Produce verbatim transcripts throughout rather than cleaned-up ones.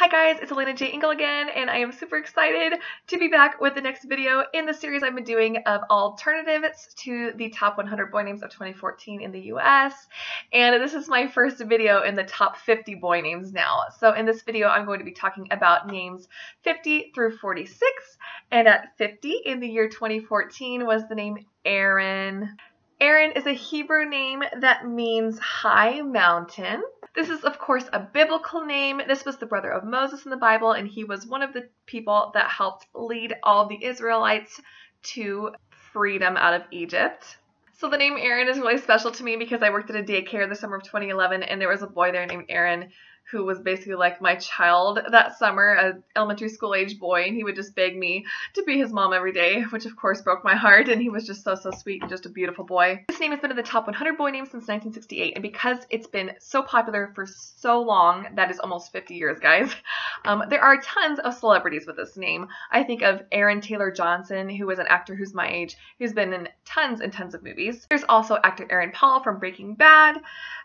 Hi guys, it's Alena Jingle again, and I am super excited to be back with the next video in the series I've been doing of alternatives to the top one hundred boy names of twenty fourteen in the U S. And this is my first video in the top fifty boy names now. So in this video, I'm going to be talking about names fifty through forty-six. And at fifty in the year twenty fourteen was the name Aaron. Aaron is a Hebrew name that means high mountain. This is, of course, a biblical name. This was the brother of Moses in the Bible, and he was one of the people that helped lead all the Israelites to freedom out of Egypt. So the name Aaron is really special to me because I worked at a daycare the summer of twenty eleven, and there was a boy there named Aaron who was basically like my child that summer, an elementary school age boy, and he would just beg me to be his mom every day, which of course broke my heart, and he was just so, so sweet and just a beautiful boy. This name has been in the top one hundred boy names since nineteen sixty-eight, and because it's been so popular for so long, that is almost fifty years, guys, um, there are tons of celebrities with this name. I think of Aaron Taylor Johnson, who is an actor who's my age, who's been in tons and tons of movies. There's also actor Aaron Paul from Breaking Bad,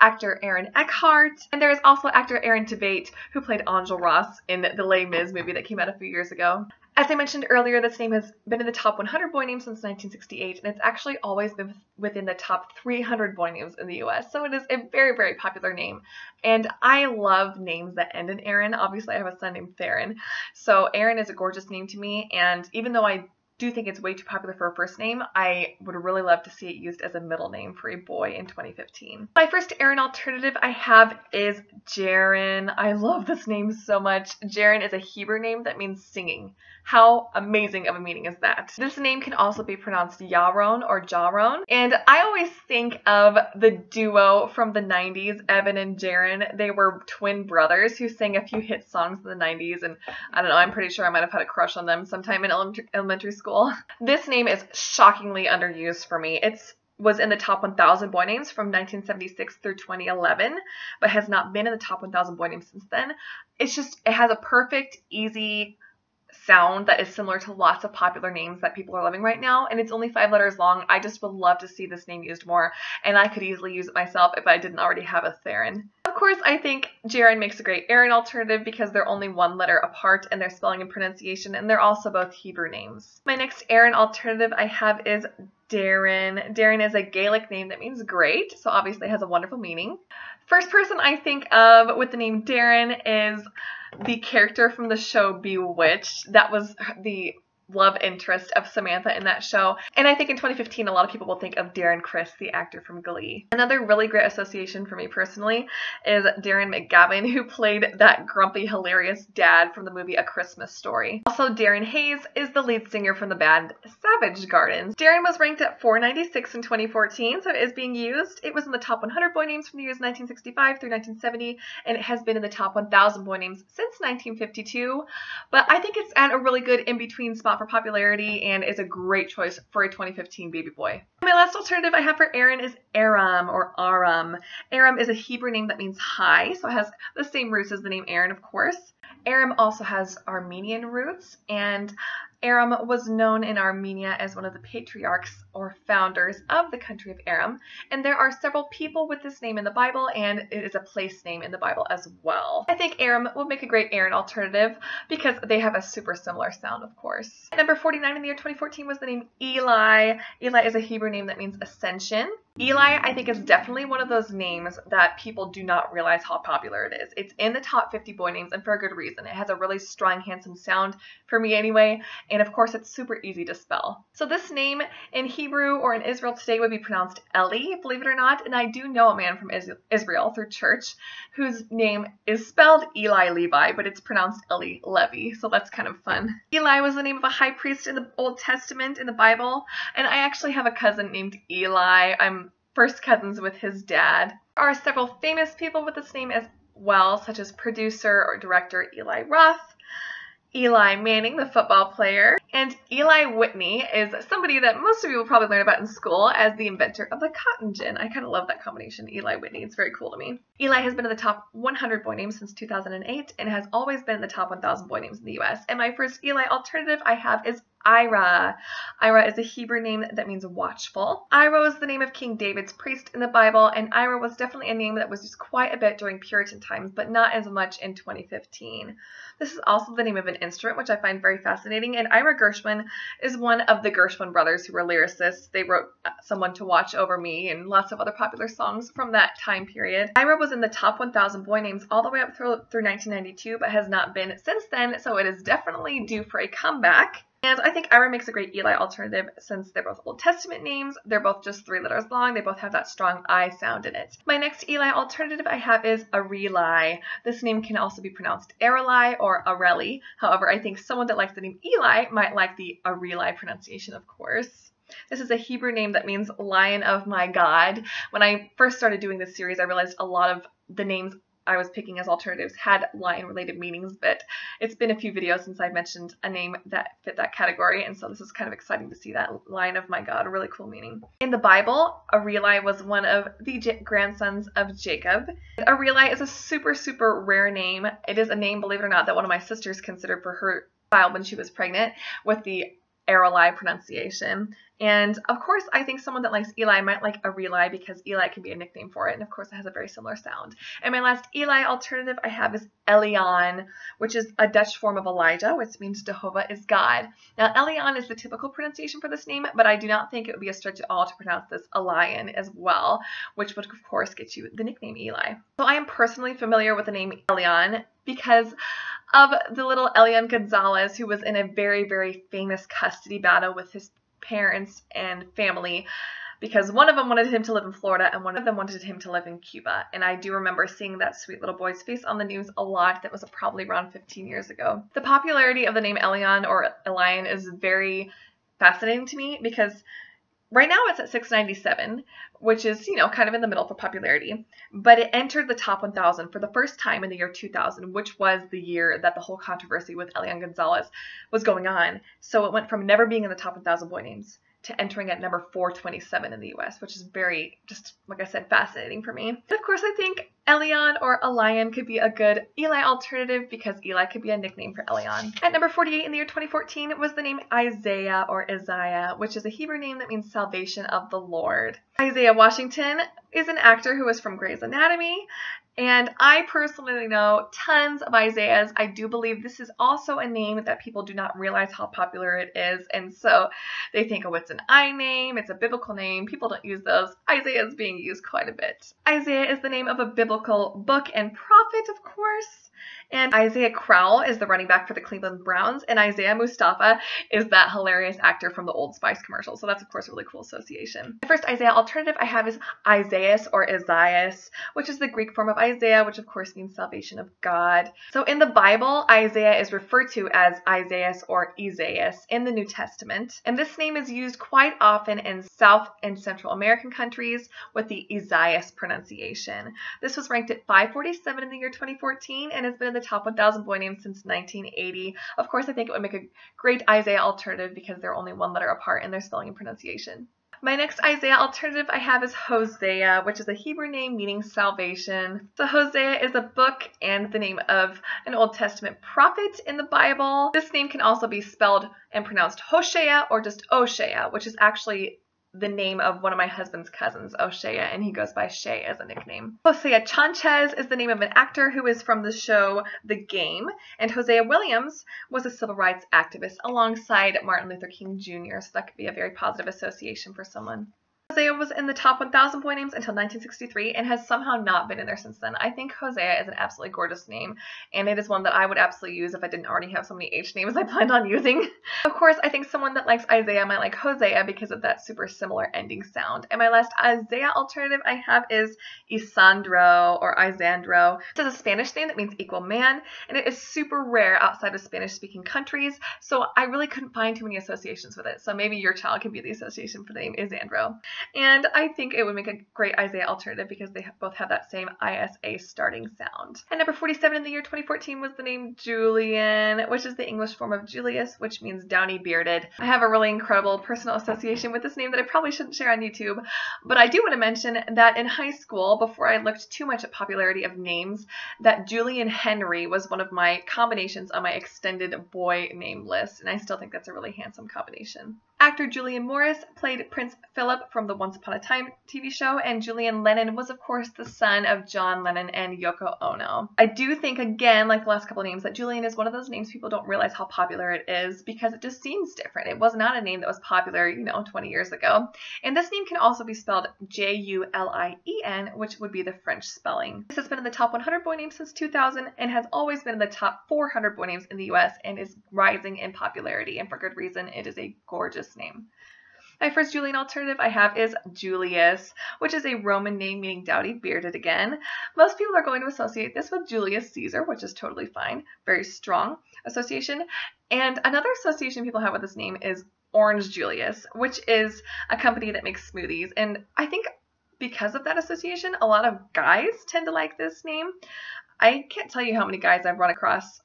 actor Aaron Eckhart, and there is also actor Aaron Tveit, who played Angel Ross in the Les Mis movie that came out a few years ago. As I mentioned earlier, this name has been in the top one hundred boy names since nineteen sixty-eight, and it's actually always been within the top three hundred boy names in the U S, so it is a very, very popular name. And I love names that end in Aaron. Obviously, I have a son named Theron, so Aaron is a gorgeous name to me, and even though I do think it's way too popular for a first name, I would really love to see it used as a middle name for a boy in twenty fifteen. My first Aaron alternative I have is Jaron. I love this name so much. Jaron is a Hebrew name that means singing. How amazing of a meaning is that? This name can also be pronounced Jaron or Jaron, and I always think of the duo from the nineties, Evan and Jaron. They were twin brothers who sang a few hit songs in the nineties, and I don't know, I'm pretty sure I might have had a crush on them sometime in elementary school. This name is shockingly underused for me. It was in the top one thousand boy names from nineteen seventy-six through twenty eleven, but has not been in the top one thousand boy names since then. It's just, it has a perfect, easy sound that is similar to lots of popular names that people are loving right now, and it's only five letters long. I just would love to see this name used more, and I could easily use it myself if I didn't already have a Theron. Of course, I think Jaron makes a great Aaron alternative because they're only one letter apart in their spelling and pronunciation, and they're also both Hebrew names. My next Aaron alternative I have is Darren. Darren is a Gaelic name that means great, so obviously it has a wonderful meaning. First person I think of with the name Darren is the character from the show Bewitched. That was the love interest of Samantha in that show. And I think in twenty fifteen, a lot of people will think of Darren Criss, the actor from Glee. Another really great association for me personally is Darren McGavin, who played that grumpy, hilarious dad from the movie A Christmas Story. Also, Darren Hayes is the lead singer from the band Savage Gardens. Darren was ranked at four ninety-six in twenty fourteen, so it is being used. It was in the top one hundred boy names from the years nineteen sixty-five through nineteen seventy, and it has been in the top one thousand boy names since nineteen fifty-two. But I think it's at a really good in-between spot for popularity and is a great choice for a twenty fifteen baby boy. My last alternative I have for Aaron is Aram or Aram. Aram is a Hebrew name that means high, so it has the same roots as the name Aaron, of course. Aram also has Armenian roots, and Aram was known in Armenia as one of the patriarchs or founders of the country of Aram, and there are several people with this name in the Bible, and it is a place name in the Bible as well. I think Aram will make a great Aaron alternative because they have a super similar sound, of course. At number forty-nine in the year twenty fourteen was the name Eli. Eli is a Hebrew name that means ascension. Eli, I think, is definitely one of those names that people do not realize how popular it is. It's in the top fifty boy names, and for a good reason. It has a really strong, handsome sound, for me anyway, and of course it's super easy to spell. So this name in Hebrew or in Israel today would be pronounced Eli, believe it or not, and I do know a man from Israel through church whose name is spelled Eli Levi, but it's pronounced Eli Levi, so that's kind of fun. Eli was the name of a high priest in the Old Testament in the Bible, and I actually have a cousin named Eli. I'm first cousins with his dad. There are several famous people with this name as well, such as producer or director Eli Roth, Eli Manning, the football player, and Eli Whitney is somebody that most of you will probably learn about in school as the inventor of the cotton gin. I kind of love that combination, Eli Whitney. It's very cool to me. Eli has been in the top one hundred boy names since two thousand eight and has always been in the top one thousand boy names in the U S. And my first Eli alternative I have is Ira. Ira is a Hebrew name that means watchful. Ira was the name of King David's priest in the Bible, and Ira was definitely a name that was used quite a bit during Puritan times, but not as much in twenty fifteen. This is also the name of an instrument, which I find very fascinating, and Ira Gershwin is one of the Gershwin brothers who were lyricists. They wrote Someone to Watch Over Me and lots of other popular songs from that time period. Ira was in the top one thousand boy names all the way up through, through nineteen ninety-two, but has not been since then, so it is definitely due for a comeback. And I think Ira makes a great Eli alternative since they're both Old Testament names. They're both just three letters long. They both have that strong I sound in it. My next Eli alternative I have is Areli. This name can also be pronounced Areli or Areli. However, I think someone that likes the name Eli might like the Areli pronunciation, of course. This is a Hebrew name that means Lion of My God. When I first started doing this series, I realized a lot of the names I was picking as alternatives had lion-related meanings, but it's been a few videos since I mentioned a name that fit that category, and so this is kind of exciting to see that Lion of My God, a really cool meaning. In the Bible, Areli was one of the J grandsons of Jacob. Areli is a super, super rare name. It is a name, believe it or not, that one of my sisters considered for her child when she was pregnant with the Areli pronunciation. And of course, I think someone that likes Eli might like Areli because Eli can be a nickname for it. And of course, it has a very similar sound. And my last Eli alternative I have is Elian, which is a Dutch form of Elijah, which means Jehovah is God. Now, Elian is the typical pronunciation for this name, but I do not think it would be a stretch at all to pronounce this Elian as well, which would, of course, get you the nickname Eli. So I am personally familiar with the name Elian because of the little Elian Gonzalez, who was in a very, very famous custody battle with his parents and family, because one of them wanted him to live in Florida and one of them wanted him to live in Cuba. And I do remember seeing that sweet little boy's face on the news a lot. That was probably around fifteen years ago. The popularity of the name Elian or Elian is very fascinating to me because right now it's at six ninety-seven, which is, you know, kind of in the middle for popularity, but it entered the top one thousand for the first time in the year two thousand, which was the year that the whole controversy with Elian Gonzalez was going on. So it went from never being in the top one thousand boy names to entering at number four twenty-seven in the U S, which is very, just like I said, fascinating for me. And of course, I think Elian or Elian could be a good Eli alternative because Eli could be a nickname for Elian. At number forty-eight in the year twenty fourteen was the name Isaiah or Isaiah, which is a Hebrew name that means salvation of the Lord. Isaiah Washington is an actor who is from Grey's Anatomy, and I personally know tons of Isaiahs. I do believe this is also a name that people do not realize how popular it is, and so they think, oh, it's an I name, it's a biblical name, people don't use those. Isaiah is being used quite a bit. Isaiah is the name of a biblical book and prophet, of course, and Isaiah Crowell is the running back for the Cleveland Browns, and Isaiah Mustafa is that hilarious actor from the Old Spice commercial, so that's, of course, a really cool association. The first Isaiah alternative I have is Isaias or Isaias, which is the Greek form of Isaiah. Isaiah, which of course means salvation of God. So in the Bible, Isaiah is referred to as Isaias or Isaias in the New Testament. And this name is used quite often in South and Central American countries with the Isaias pronunciation. This was ranked at five forty-seven in the year twenty fourteen and has been in the top one thousand boy names since nineteen eighty. Of course, I think it would make a great Isaiah alternative because they're only one letter apart in their spelling and pronunciation. My next Isaiah alternative I have is Hosea, which is a Hebrew name meaning salvation. So Hosea is a book and the name of an Old Testament prophet in the Bible. This name can also be spelled and pronounced Hosea or just Oshea, which is actually the name of one of my husband's cousins, Oshea, and he goes by Shea as a nickname. Hosea Chanchez is the name of an actor who is from the show The Game, and Hosea Williams was a civil rights activist alongside Martin Luther King Junior, so that could be a very positive association for someone. Hosea was in the top one thousand boy names until nineteen sixty-three and has somehow not been in there since then. I think Hosea is an absolutely gorgeous name, and it is one that I would absolutely use if I didn't already have so many H names I planned on using. Of course, I think someone that likes Isaiah might like Hosea because of that super similar ending sound. And my last Isaiah alternative I have is Isandro or Isandro. It's a Spanish name that means equal man, and it is super rare outside of Spanish-speaking countries, so I really couldn't find too many associations with it. So maybe your child can be the association for the name Isandro. And I think it would make a great Isaiah alternative because they both have that same I S A starting sound. And number forty-seven in the year twenty fourteen was the name Julian, which is the English form of Julius, which means downy bearded. I have a really incredible personal association with this name that I probably shouldn't share on YouTube, but I do want to mention that in high school, before I looked too much at popularity of names, that Julian Henry was one of my combinations on my extended boy name list, and I still think that's a really handsome combination. Actor Julian Morris played Prince Philip from the Once Upon a Time T V show, and Julian Lennon was, of course, the son of John Lennon and Yoko Ono. I do think, again, like the last couple names, that Julian is one of those names people don't realize how popular it is because it just seems different. It was not a name that was popular, you know, twenty years ago. And this name can also be spelled J U L I E N, which would be the French spelling. This has been in the top one hundred boy names since two thousand and has always been in the top four hundred boy names in the U S and is rising in popularity, and for good reason. It is a gorgeous name. My first Julian alternative I have is Julius, which is a Roman name meaning dowdy bearded again. Most people are going to associate this with Julius Caesar, which is totally fine. Very strong association. And another association people have with this name is Orange Julius, which is a company that makes smoothies. And I think because of that association, a lot of guys tend to like this name. I can't tell you how many guys I've run across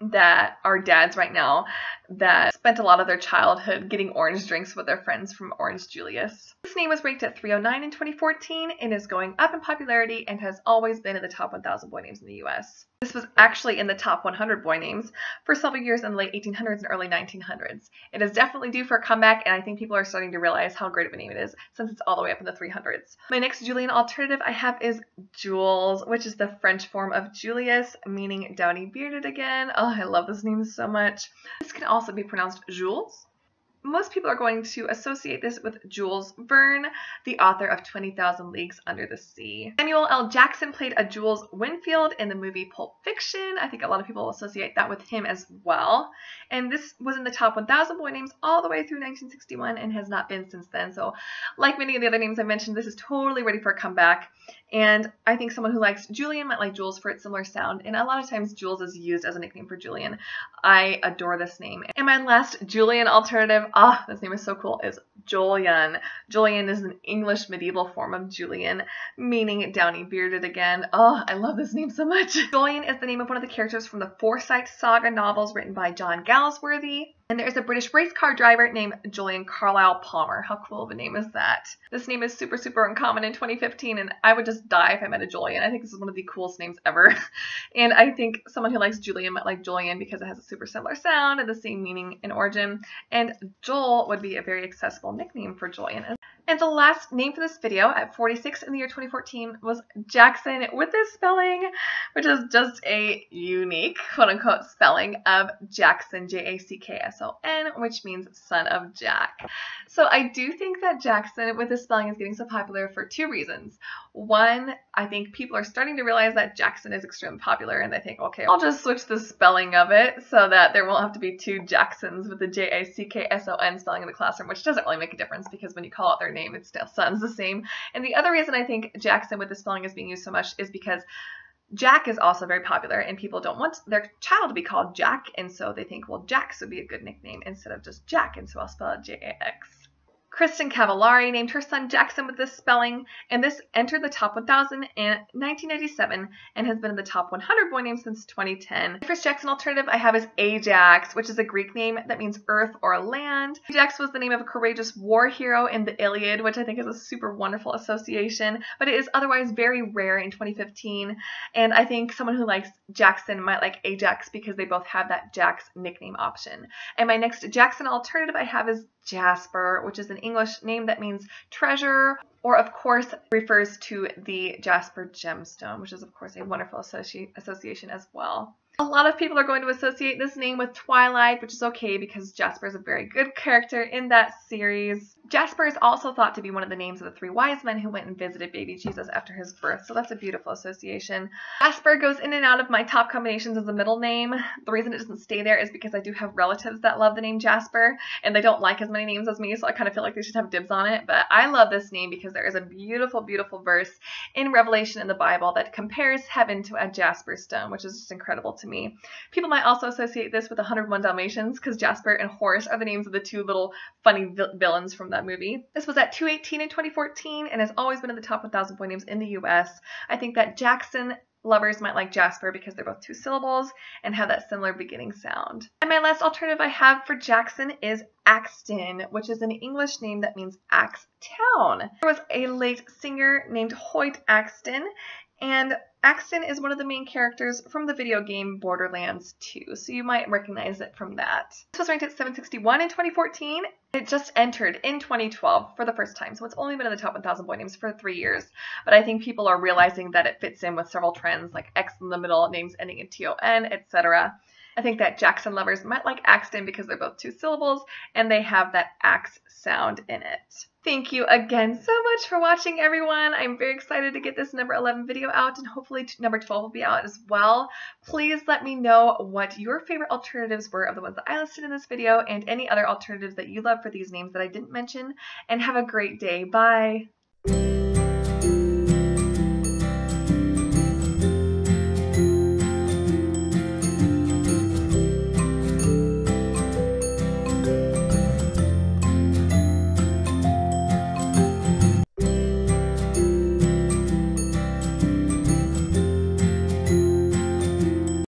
that are dads right now that spent a lot of their childhood getting orange drinks with their friends from Orange Julius. This name was ranked at three oh nine in twenty fourteen and is going up in popularity and has always been in the top one thousand boy names in the U S. This was actually in the top one hundred boy names for several years in the late eighteen hundreds and early nineteen hundreds. It is definitely due for a comeback, and I think people are starting to realize how great of a name it is since it's all the way up in the three hundreds. My next Julian alternative I have is Jules, which is the French form of Julius, meaning downy bearded again. Oh, I love this name so much. This can also be pronounced Jules. Most people are going to associate this with Jules Verne, the author of twenty thousand Leagues Under the Sea. Samuel L. Jackson played a Jules Winfield in the movie Pulp Fiction. I think a lot of people associate that with him as well. And this was in the top one thousand boy names all the way through nineteen sixty-one and has not been since then. So like many of the other names I mentioned, this is totally ready for a comeback. And I think someone who likes Julian might like Jules for its similar sound. And a lot of times Jules is used as a nickname for Julian. I adore this name. And my last Julian alternative, ah, oh, this name is so cool, is Jolyon. Jolyon is an English medieval form of Julian, meaning downy bearded again. Oh, I love this name so much. Jolyon is the name of one of the characters from the Forsyth Saga novels written by John Galsworthy. And there is a British race car driver named Julian Carlisle Palmer. How cool of a name is that? This name is super, super uncommon in twenty fifteen, and I would just die if I met a Julian. I think this is one of the coolest names ever. And I think someone who likes Julian might like Julian because it has a super similar sound and the same meaning and origin. And Joel would be a very accessible nickname for Julian. And the last name for this video at forty-six in the year twenty fourteen was Jackson with this spelling, which is just a unique quote-unquote spelling of Jackson, J A C K S O N, which means son of Jack. So I do think that Jackson with this spelling is getting so popular for two reasons. One, I think people are starting to realize that Jackson is extremely popular and they think, okay, I'll just switch the spelling of it so that there won't have to be two Jacksons with the J A C K S O N spelling in the classroom, which doesn't really make a difference because when you call out their name, it still sounds the same. And the other reason I think Jackson with the spelling is being used so much is because Jack is also very popular and people don't want their child to be called Jack, and so they think, well, Jax would be a good nickname instead of just Jack, and so I'll spell it J A X. Kristen Cavallari named her son Jackson with this spelling, and this entered the top one thousand in nineteen ninety-seven and has been in the top one hundred boy names since twenty ten. The first Jackson alternative I have is Ajax, which is a Greek name that means earth or land. Ajax was the name of a courageous war hero in the Iliad, which I think is a super wonderful association, but it is otherwise very rare in twenty fifteen, and I think someone who likes Jackson might like Ajax because they both have that Jax nickname option. And my next Jackson alternative I have is Jasper, which is an English name that means treasure, or of course refers to the Jasper gemstone, which is of course a wonderful associ- association as well. A lot of people are going to associate this name with Twilight, which is okay because Jasper is a very good character in that series. Jasper is also thought to be one of the names of the three wise men who went and visited baby Jesus after his birth, so that's a beautiful association. Jasper goes in and out of my top combinations as a middle name. The reason it doesn't stay there is because I do have relatives that love the name Jasper, and they don't like as many names as me, so I kind of feel like they should have dibs on it, but I love this name because there is a beautiful, beautiful verse in Revelation in the Bible that compares heaven to a jasper stone, which is just incredible to me. me. People might also associate this with one hundred one Dalmatians because Jasper and Horace are the names of the two little funny villains from that movie. This was at two eighteen in twenty fourteen and has always been in the top one thousand boy names in the U S. I think that Jackson lovers might like Jasper because they're both two syllables and have that similar beginning sound. And my last alternative I have for Jackson is Axton, which is an English name that means axe town. There was a late singer named Hoyt Axton, and Axton is one of the main characters from the video game Borderlands two, so you might recognize it from that. This was ranked at seven sixty-one in twenty fourteen. It just entered in twenty twelve for the first time, so it's only been in the top one thousand boy names for three years. But I think people are realizing that it fits in with several trends like X in the middle, names ending in T O N, et cetera. I think that Jackson lovers might like Axton because they're both two syllables and they have that axe sound in it. Thank you again so much for watching, everyone. I'm very excited to get this number eleven video out, and hopefully number twelve will be out as well. Please let me know what your favorite alternatives were of the ones that I listed in this video and any other alternatives that you love for these names that I didn't mention, and have a great day. Bye!